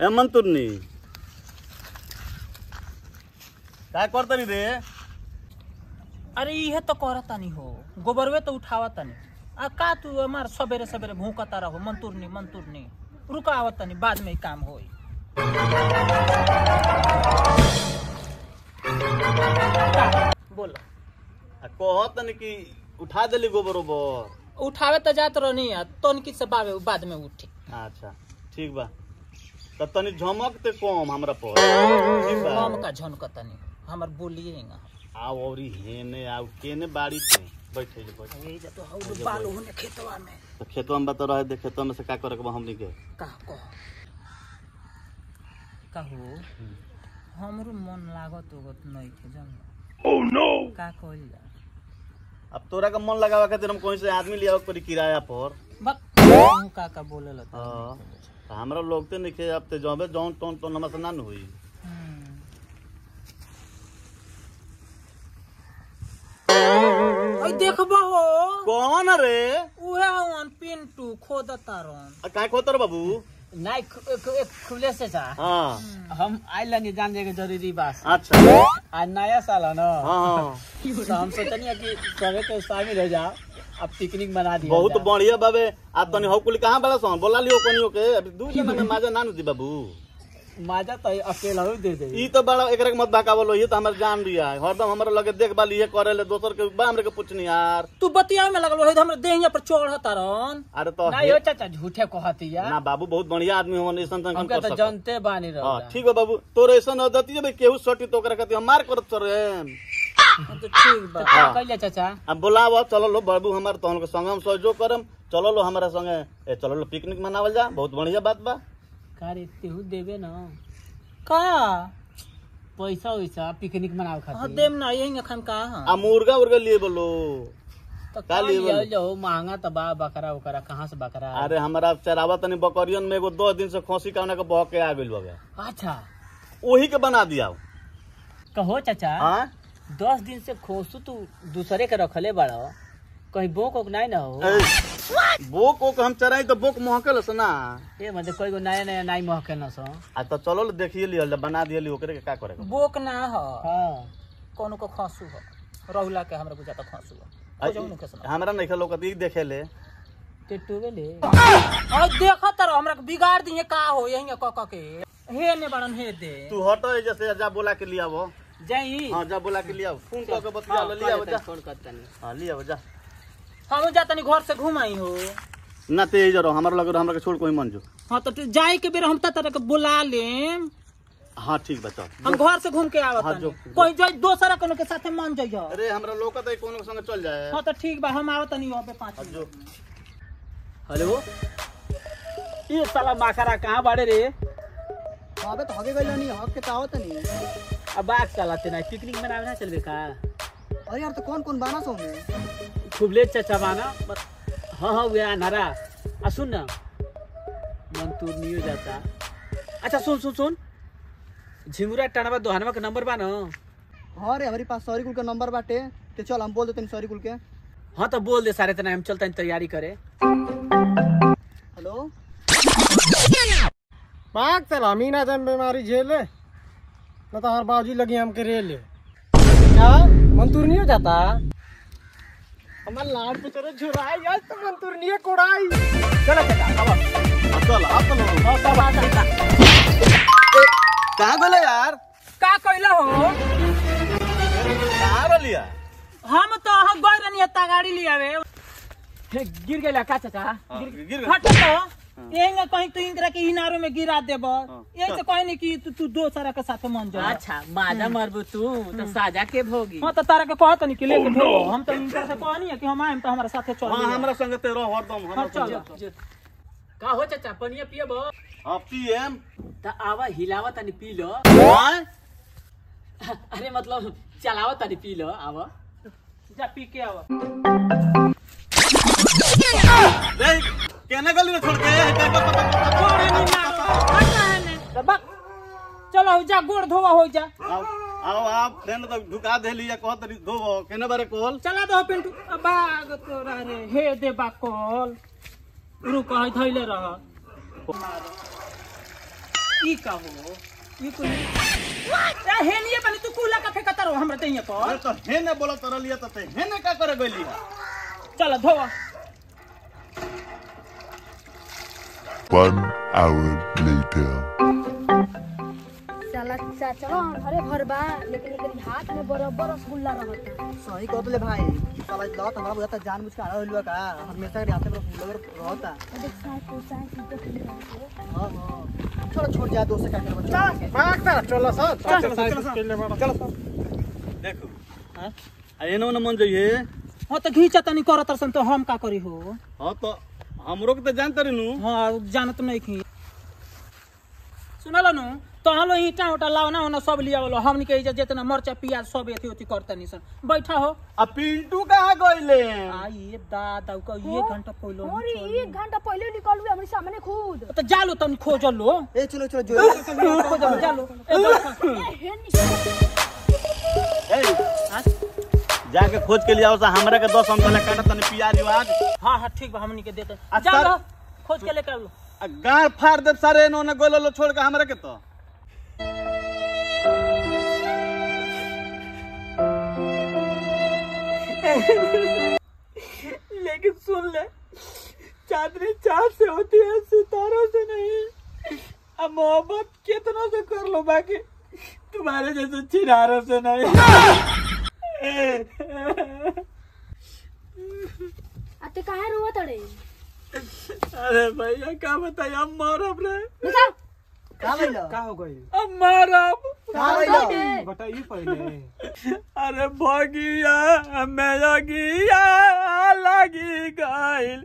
एमन तुन्नी काय करता नहीं दे। अरे यह तो करता नहीं हो गोबरवे तो उठावता नहीं आ का तू हमार सबेरे सबेरे भूखता रहो मंतुरनी रुकावता नहीं बाद में काम हो। बोलो कहता नहीं कि उठा दिली गोबर उबर उठावे तो जात रहो नहीं तो की से बावे बाद में उठी। अच्छा ठीक बा तो तनी झमकते कम हमरा पर कम का झमक तनी हमर बोलिएगा आओ और हेने आओ केने बाड़ी पे बैठे जे बैठ ए जा तो हौ पालो होने खेतवा में तो खेतवा में बता रहे खेतवा में से का करे के हमनी के का कहो कहू हमरो मन लागत उगत नहीं के जानो। ओ नो का कहल अब तोरा का मन लगावा खातिर हम कोई से आदमी लियाओ पर किराया पर का का बोले ल हमरा लोग ते नहीं अब ते जौबे जौन टोन टोन नमस ना हुई। ओए देखबो हो कौन रे उहे हवन पिंटू खोदता रन काय खोतर बाबू नाइ खुले से जा। हां हम आइ लगे जान जे के जरूरी बात। अच्छा आ नया साल है ना। हां तो हम सोचनिया कि सवे के शामिल हो जा अब पिकनिक मना दिया बहुत बढ़िया बाबे। आप तनी हौकुल कहां बड़ा सन बोला लियो कोनियो के अब दू जना के माजा नानु दी बाबू माजा त अकेला हो दे दे ई तो बड़ा एकरक मत भकावो लो ये तो हमर जान रिया है हरदम हमरा लगे देखबाल ये करेले दोसर के बा हमरे के पूछनी यार तू बतिया में लगलो है हमरे देहिया पर चढ़ता रहन। अरे तो ना यो चाचा झूठे कहतिया ना बाबू बहुत बढ़िया आदमी हो ऐसन संग कर सक जनते बानी रह। हां ठीक है बाबू तोरे ऐसन अदती बे केहू सटी तो करे के मार करत सरे तो ठीक बा कहिया चाचा अब बुलाओ चलो लो बाबू हमार तहन के संग हम सहयोग करम चलो लो हमरा संगे ए चलो लो पिकनिक मनावल जा बहुत बढ़िया बात बा। का रे तेहू देबे ना का पैसा वैसा पिकनिक मनाव खातिर हां देम ना यही अखन का आ मुर्गा उर्गा लिए बोलो तो का लिए जो महंगा त बा बकरा ओकरा कहां से बकरा। अरे हमरा चरावा तनी बकरियन में एगो 10 दिन से खोसी काना के बह के आ गेल बाबा। अच्छा ओही के बना दियाओ कहो चाचा। हां 10 दिन से खोसू तू दूसरे के रखले बाड़ा कहीं बोक ओक नहीं ना हो बोक ओक हम चराई तो बोक महके लस ना ए मतलब कोई नया नया नहीं महके ना सो आ तो चलो देखिए लियो बना दिए लियो ओकरे के का करे बोक ना हो। हां कोनो को खसू हो रहुला के हमरा बुझा त खसू हो जो न केस हमरा नहीं लोग देख देखेले ते टूवेले और देखो तर हमरा के बिगाड़ दिए का हो यही क के हे ने बड़न हे दे तू हटो जैसे जा बोला के लियावो जाई। हां जा बोला के लियाओ फोन क के बतिया ल लियाओ जा फोन कर तनी। हां लियाओ जा हम जा तनी घर से घुमाई हो ना ते जरो हमर लगे हमरा के छोड़ कोई मन जो। हां तो जाई के बेर हम त तरह के बुला ले। हां ठीक बता हम घर से घूम के आवत हां कोई जो दोसरा कोनो के साथे मन जइयो। अरे हमरा लोग त कोनो के संग चल जाए। हां तो ठीक बा हम आवत तनी वहां पे 5 मिनट। हेलो ये साला माखरा कहां बाड़े रे आबे तो हगे गइल नहीं हक के तावत नहीं अब बाग चलाते ना पिकनिक मनावे ना चलबे का। अरे यार तो कौन कौन बाना सो में खुबले चाचा बाना। हां हां वे नारा आ सुन ना मंतूर नियो जाता। अच्छा सुन सुन सुन झिंगुरा टणवा दोहनवा के नंबर बाना। हां रे हमारे पास सॉरी कुल का नंबर बाटे ते चल हम बोल देते सॉरी कुल के। हां तो बोल दे सारे तना हम चलता तैयारी करे। हेलो बाग चला मीना जन बीमारी झेले ना तो हर बाजी लगी हमके रेले क्या मंतूर नहीं हो जाता हमार लाड पे चले झुराई यार तो मंतूर नहीं कोड़ाई चला चला अब चलो हां सब आ जाता कहां गले यार का कहला हो का लिया हम तो हम गई रनिया ता गाड़ी लियावे गिर गेला का चाचा गिर हट तो एंगा कहीं तू इनकरा के इनारो में गिरा देबो ये से कहीं नहीं कि तू दो सारा के साथ मन जा। अच्छा माजा मरबू तू तो साजा के भोगी। हां तो तारा के कहत नहीं कि लेके भोग हम तो इनकरा से कहनी है कि हम आएम तो हमरा साथे चल। हां हमरा संग ते रह हरदम हमरा चल का हो चाचा पनिया पियबो। हां पीएम त आवा हिलावा तनी पी लो। अरे मतलब चलावा तनी पी लो आवा जा पी के आवा केना गली में छोड़ के छोड़े नहीं ना तब चलो जा गोड़ धोवा हो जा आओ आप फ्रेंड तो ढुका देली या कह तरी धोवो केना बारे कोल चला दो पिंटू बाग तोरा रे हे दे बा कोल रुक कह धइले रह ई का हो ई को हे लिए बने तू कूला का फेंकत रहो हमरा तइया पर तो हे ने बोलत रहलिया त हे ने का करे गइली चल धोवा 1 hour later चाचा हरे भरबा लेकिन एकरी हाथ में बराबर रसगुल्ला रहता सही कहतले भाई साला लत हमरा बुझता जानबूझ के आलुआ का हमेशा के हाथ में फूलगर रहता देख साथ पोसाई सीधे चले हां हां थोड़ा छोड़ जा दोस्त का कर चल भाग तेरा चल साथ चल देखो हां एनो न मन जइए हां त घीचा तनी करत रसन तो हम का करी हो हां तो हमरो के त जानत रनु हां जानत नहीं की सुनलनु तो हलो ईटा उटा लाओ ना ओना सब लिया वाला हमनी के जितना मरचा प्याज सब एथी ओथी करतनी सन बैठा हो आ पिंटू कहां गइले आ ये दादा को 1 घंटा पहिले मोरी 1 घंटा पहिले निकलबे हमरे सामने खुद तो जालो तन खोज लो ए चलो चलो जो जालो ए आज जाके खोज के लिए आओ सा हमरा के 10 अंकल काट तनी प्याज वाज हां हां ठीक बा हमनी के देत चलो खोज के लेके आ गार फाड़ दे सारे नो ना गोलो छोड़ के हमरा के तो लेकिन सुन ले चांदनी चाँद से होती है सितारों से नहीं अब मोहब्बत कितनों से कर लो बाकी तुम्हारे जैसे चिनारों से नहीं अते कहाँ रोवा तड़े अरे भैया क्या बताइए हम मौरब रहे क्या हो गई अब मौरब बताइए पहले अरे भगिया मेजगिया लगी गइल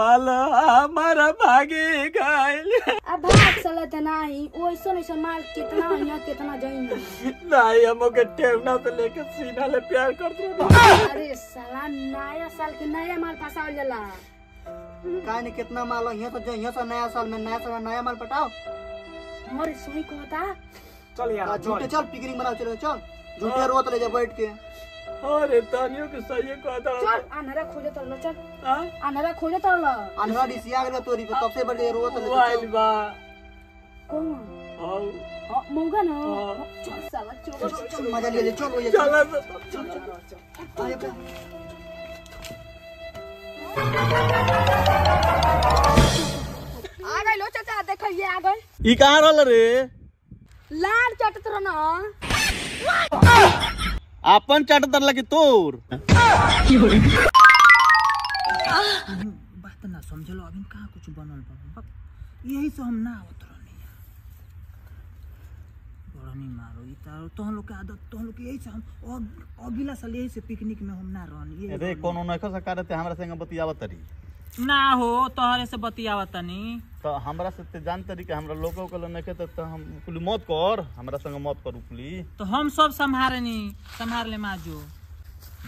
माला हमारा भागी गइल अब भाग साला त नाही ओइसन ओइसन माल कितना हिया कितना जइन नाही हमो के टेवना पे लेके सीना ले प्यार कर दो अरे साला नया साल के नया माल फसावल जाला काहे ने कितना माल हिया तो जइया तो नया साल में नया माल पटाओ मोर सुई को होता चल यार झूठे चल पिकरिंग बनाओ चल चल झूठे रोत ले जा बैठ के अरे तानियो के सही को होता चल अनहरा खोजे तोला चल हां अनहरा खोजे तोला अनहरा दिसिया गेल तोरी पे सबसे बड़े रोत ले आइल बा कौन हां हां मौगा ना चल साला चल मजा ले ले चल ये चल चल चल आए आ गई लो चाचा देखिए आ गई ई कहां रहल रे लाल चटत रह ना अपन चटत रह कि तोर की हो बात ना समझलो अभी कहां कुछ बनल बा यही से हम ना आवत रहनी बड़ा नहीं मारो ई तारो तोहन लोग के आदत तोहन लोग यही से हम अगला साल यही से पिकनिक में हम ना रहनी अरे कोनो नखो सरकार ते हमरा संग बतियावत तरी ना हो तोहरे से बतियावा तनी तो हमरा से ते जान तरी के हमरा लोगो के न के त हम कुल मौत कर हमरा संग मौत करू कुली तो हम सब संभार ले माजो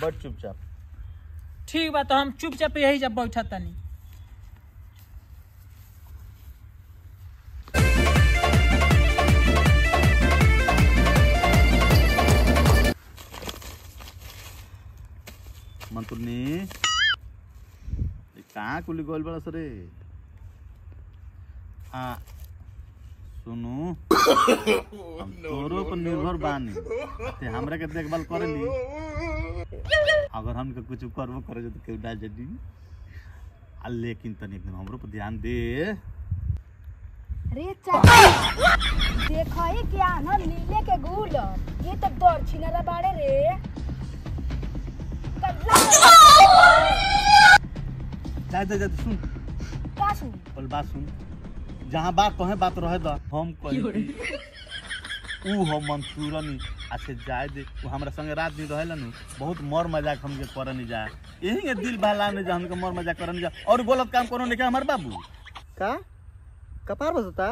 बड़ चुपचाप ठीक बा तो हम चुपचाप यही जब बैठा तनी मंतुनी कहाँ कुली गोल बड़ा सरे हाँ सुनो हम तोरो पर निर्भर बानी ते हमरा के देखभाल करेली अगर हम कुछ करबो करे तो केहू ना जदी आ लेकिन तनी एकदम हमरो पर ध्यान दे रे चाचा देखई कि आना नीले के गुल ये तब दौड़ छिनला बाड़े रे जा सुन का सुन बोल बात सुन जहां बात कहे बात रहे द हम कही उ हम मंसूरनी आसे जाय दे उ हमरा संग रात दिन रहलन बहुत मर मजाक हम के करनी जा एही के दिल भला में जहन के मर मजाक करन जा और गलत काम करो ने के हमर बाबू का कपार बसता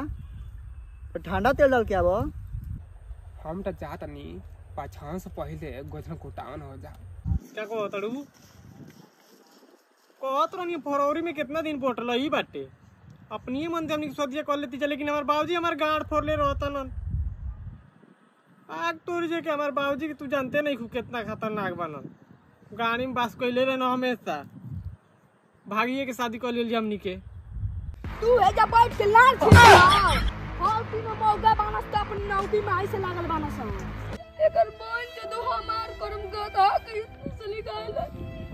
ठंडा तेल डाल के आबो हम त जात नहीं पाछान से पहले गोजन कोटावन हो जा का को तड़ू कोतरनी फरवरी में कितना दिन पोटल ई बाटे अपनी मन से हमनी सोचिए कर लेती लेकिन हमार बाबूजी हमार गाड़ फोड़ले रहतन आग तोड़ जे के हमार बाबूजी के तू जानते नहीं कितना खतरनाक बनन गाड़ी में बास कइले रहन हमेशा भागिए के शादी कर ले हमनी के तू है जब बैठ के लाल छिलाओ और तीनों मौगा बानस त अपन नौकी में ऐसे लागल बानस हो एकर बोल जे दो हमार करम गधा के चली गइला।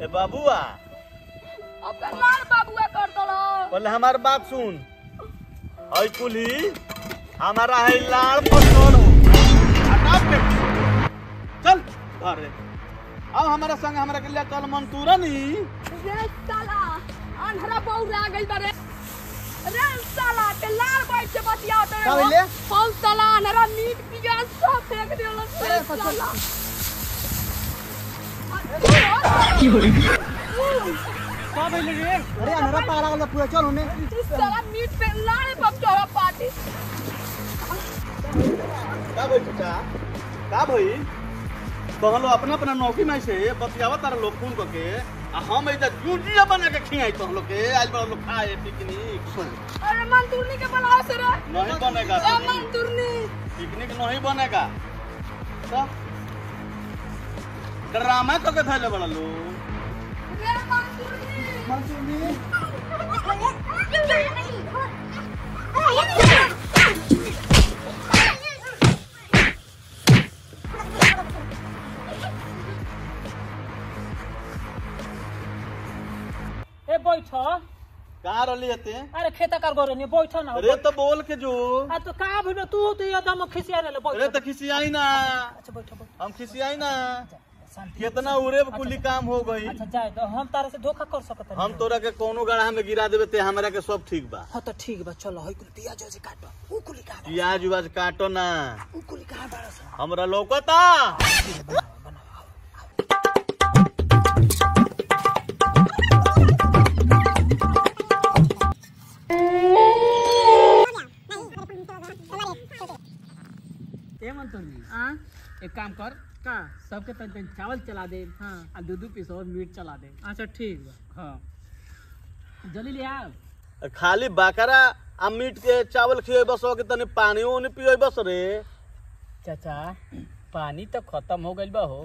ए बाबूआ अब कर लाल बाबूआ कर दलो बोले हमार बात सुन ओई कुली हमारा है लाल पसोनो हटा के चल अरे अब हमारा संग हमरा के लिए चल मंसूरा नहीं रे साला अंधरा बौरा गइल बारे रे साला ते लाल बैठ के बतिया त रे कौन साला अंधरा मीट पिया सब फेंक देला रे साला की हो का भइले रे अरे अंधरा पारा वाला पूरा चल होने साला मीट पे लाल पप चोरा पार्टी का भई चाचा का भई कहलो अपना अपना नौकी में से बतियावा तारा लोग फोन करके आ हम इधर जूजिया बना के खियाई तो हम लोग के आज बड़ा लोग खाए पिकनिक। अरे मंतुरनी के बनाओ से रे नहीं बनेगा मंतुरनी पिकनिक नहीं बनेगा तो ड्रामा तो के थैले बना लो रे मंतुरनी मंतुरनी बैठो का रली हते अरे खेता कर गोरे ने बैठो ना अरे तो बोल के जो आ तो का भइबे तू तो एकदम खिसिया रहले बैठो अरे तो खिसियाई ना अच्छा बैठो हम खिसियाई ना कितना उरेब कुली काम हो गई अच्छा जाए तो हम तारे से धोखा कर सकत हम तोरा के कोनो गड़ा में गिरा देबे ते हमरा के सब ठीक बा हां तो ठीक बा चलो हई कुल पियाज जे काटो उ कुली का पियाज उवाज काटो ना उ कुली का बड़ा सा हमरा लौकता एक काम कर का सबके तन चावल चला दे हां और दूध पीस और मीट चला दे अच्छा ठीक बा हां जल्दी ले आ खाली बकरा आ मीट के चावल खियो बस हो के तने पानी ओनी पियो बस रे चाचा पानी तो खत्म हो गइल बा हो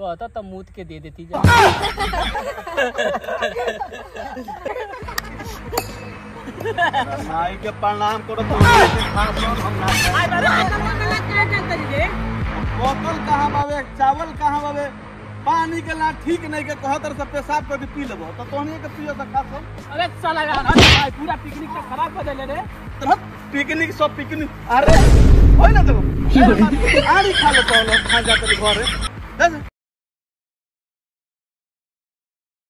कहता त मूत के दे देती जा भाई के प्रणाम करो तो भाई बाबा बोतल कहाँ बावे चावल कहाँ बावे पानी के ला ठीक नहीं के कहतर से पेशाब कर पी लेबो तो तोहनी के पियो त खासो अरे चला यार भाई पूरा पिकनिक का खराब कर देले रे तो पिकनिक सब पिकनिक अरे होई ना देखो आड़ी खा लो तो खा जात घर रे